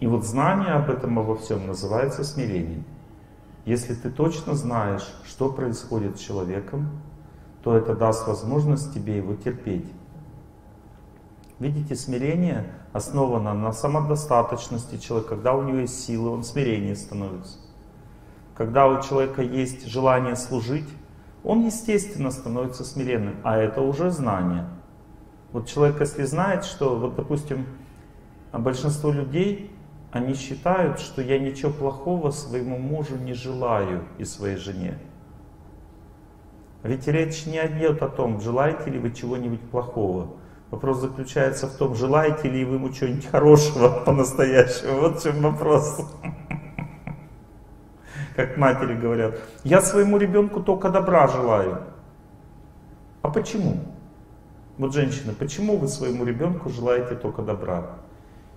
И вот знание об этом, обо всем называется смирением. Если ты точно знаешь, что происходит с человеком, то это даст возможность тебе его терпеть. Видите, смирение основано на самодостаточности человека. Когда у него есть силы, он смирение становится. Когда у человека есть желание служить, он, естественно, становится смиренным. А это уже знание. Вот человек, если знает, что, вот, допустим, большинство людей, они считают, что я ничего плохого своему мужу не желаю и своей жене. Ведь речь не идет о том, желаете ли вы чего-нибудь плохого. Вопрос заключается в том, желаете ли вы ему чего-нибудь хорошего по-настоящему. Вот в чем вопрос. Как матери говорят, я своему ребенку только добра желаю. А почему? Вот, женщины, почему вы своему ребенку желаете только добра?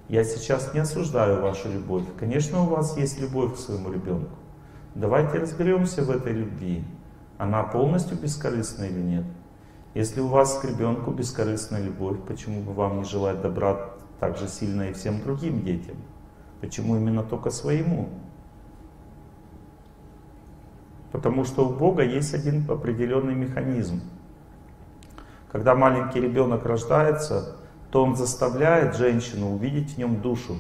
Я сейчас не осуждаю вашу любовь. Конечно, у вас есть любовь к своему ребенку. Давайте разберемся в этой любви. Она полностью бескорыстна или нет? Если у вас к ребенку бескорыстная любовь, почему бы вам не желать добра так же сильно и всем другим детям? Почему именно только своему? Потому что у Бога есть один определенный механизм. Когда маленький ребенок рождается, то он заставляет женщину увидеть в нем душу.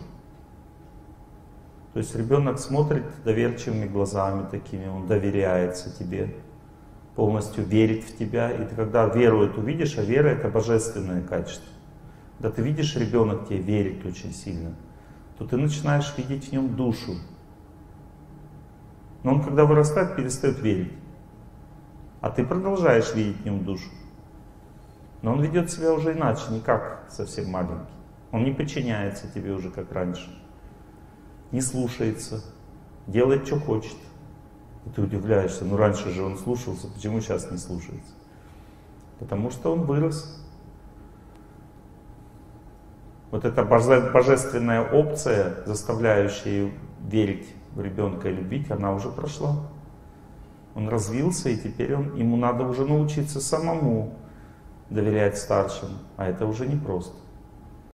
То есть ребенок смотрит доверчивыми глазами такими, он доверяется тебе, полностью верит в тебя. И ты когда веру эту видишь, а вера — это божественное качество. Когда ты видишь, ребенок тебе верит очень сильно, то ты начинаешь видеть в нем душу. Но он, когда вырастает, перестает верить. А ты продолжаешь видеть в нем душу. Но он ведет себя уже иначе, не как совсем маленький. Он не подчиняется тебе уже, как раньше. Не слушается, делает, что хочет. И ты удивляешься, ну раньше же он слушался, почему сейчас не слушается? Потому что он вырос. Вот эта божественная опция, заставляющая верить в ребенка и любить, она уже прошла. Он развился, и теперь ему надо уже научиться самому доверять старшим, а это уже непросто.